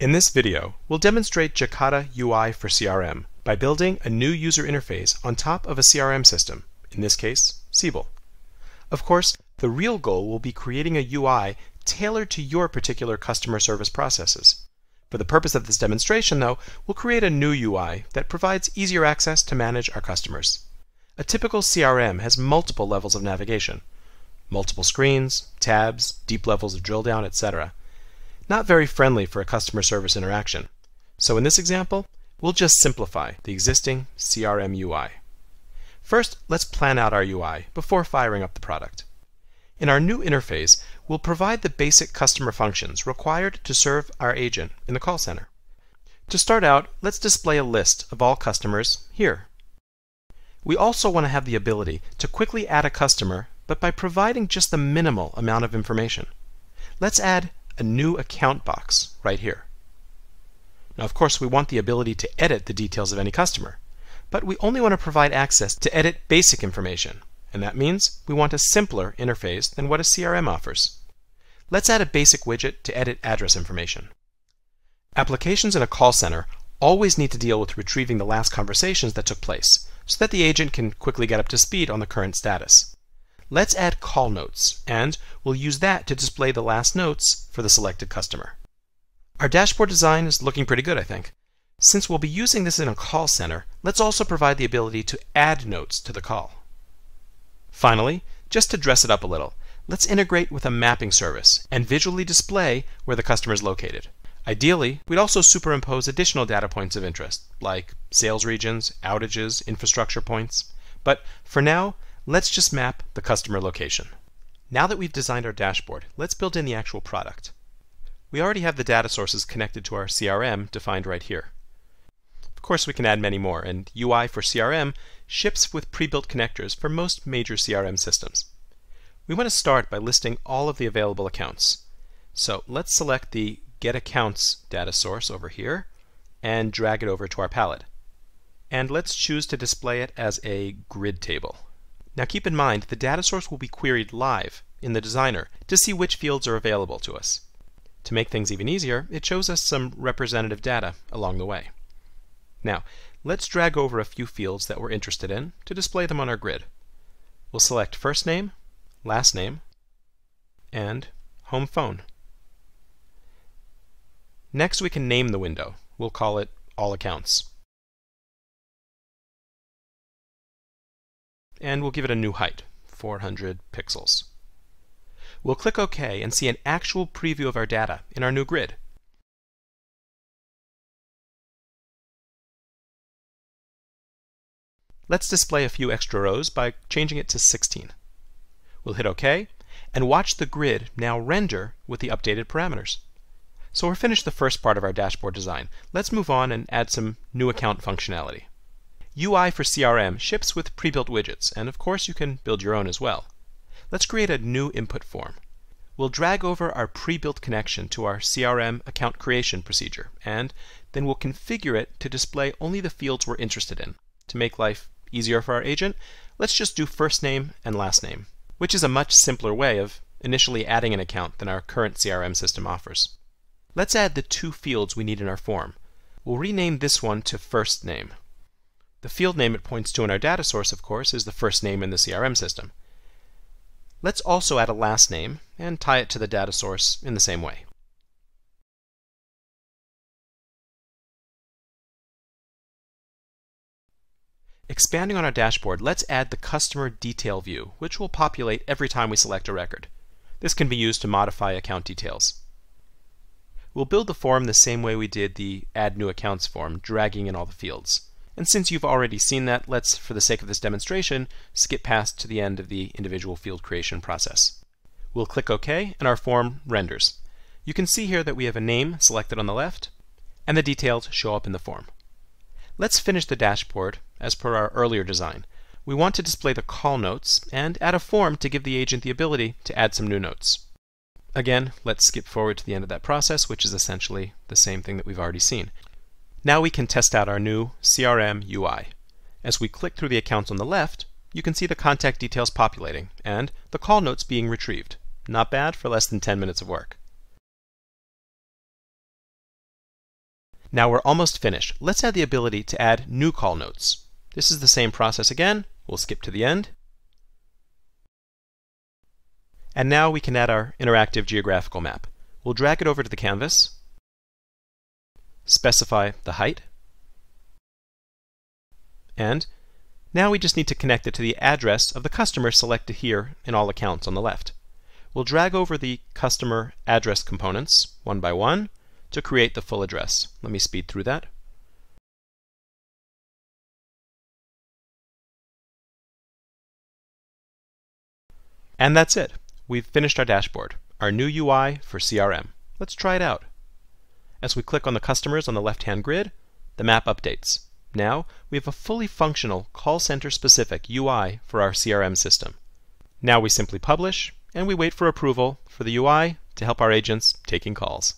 In this video, we'll demonstrate Jacada UI for CRM by building a new user interface on top of a CRM system, in this case, Siebel. Of course, the real goal will be creating a UI tailored to your particular customer service processes. For the purpose of this demonstration, though, we'll create a new UI that provides easier access to manage our customers. A typical CRM has multiple levels of navigation, multiple screens, tabs, deep levels of drill down, etc. Not very friendly for a customer service interaction. So in this example, we'll just simplify the existing CRM UI. First, let's plan out our UI before firing up the product. In our new interface, we'll provide the basic customer functions required to serve our agent in the call center. To start out, let's display a list of all customers here. We also want to have the ability to quickly add a customer, but by providing just the minimal amount of information. Let's add a new account box right here. Now, of course, we want the ability to edit the details of any customer, but we only want to provide access to edit basic information, and that means we want a simpler interface than what a CRM offers. Let's add a basic widget to edit address information. Applications in a call center always need to deal with retrieving the last conversations that took place so that the agent can quickly get up to speed on the current status. Let's add call notes, and we'll use that to display the last notes for the selected customer. Our dashboard design is looking pretty good, I think. Since we'll be using this in a call center, let's also provide the ability to add notes to the call. Finally, just to dress it up a little, let's integrate with a mapping service and visually display where the customer is located. Ideally, we'd also superimpose additional data points of interest, like sales regions, outages, infrastructure points. But for now, let's just map the customer location. Now that we've designed our dashboard, let's build in the actual product. We already have the data sources connected to our CRM defined right here. Of course, we can add many more, and UI for CRM ships with pre-built connectors for most major CRM systems. We want to start by listing all of the available accounts. So let's select the Get Accounts data source over here and drag it over to our palette. And let's choose to display it as a grid table. Now keep in mind, the data source will be queried live in the designer to see which fields are available to us. To make things even easier, it shows us some representative data along the way. Now, let's drag over a few fields that we're interested in to display them on our grid. We'll select first name, last name, and home phone. Next, we can name the window. We'll call it All Accounts. And we'll give it a new height, 400 pixels. We'll click OK and see an actual preview of our data in our new grid. Let's display a few extra rows by changing it to 16. We'll hit OK and watch the grid now render with the updated parameters. So we're finished the first part of our dashboard design. Let's move on and add some new account functionality. UI for CRM ships with pre-built widgets, and of course you can build your own as well. Let's create a new input form. We'll drag over our pre-built connection to our CRM account creation procedure, and then we'll configure it to display only the fields we're interested in. To make life easier for our agent, let's just do first name and last name, which is a much simpler way of initially adding an account than our current CRM system offers. Let's add the two fields we need in our form. We'll rename this one to first name. The field name it points to in our data source, of course, is the first name in the CRM system. Let's also add a last name and tie it to the data source in the same way. Expanding on our dashboard, let's add the customer detail view, which will populate every time we select a record. This can be used to modify account details. We'll build the form the same way we did the Add New Accounts form, dragging in all the fields. And since you've already seen that, let's, for the sake of this demonstration, skip past to the end of the individual field creation process. We'll click OK, and our form renders. You can see here that we have a name selected on the left, and the details show up in the form. Let's finish the dashboard as per our earlier design. We want to display the call notes and add a form to give the agent the ability to add some new notes. Again, let's skip forward to the end of that process, which is essentially the same thing that we've already seen. Now we can test out our new CRM UI. As we click through the accounts on the left, you can see the contact details populating and the call notes being retrieved. Not bad for less than 10 minutes of work. Now we're almost finished. Let's add the ability to add new call notes. This is the same process again. We'll skip to the end. And now we can add our interactive geographical map. We'll drag it over to the canvas, specify the height, and now we just need to connect it to the address of the customer selected here in all accounts on the left. We'll drag over the customer address components one by one to create the full address. Let me speed through that. And that's it. We've finished our dashboard, our new UI for CRM. Let's try it out. As we click on the customers on the left-hand grid, the map updates. Now we have a fully functional call center specific UI for our CRM system. Now we simply publish and we wait for approval for the UI to help our agents taking calls.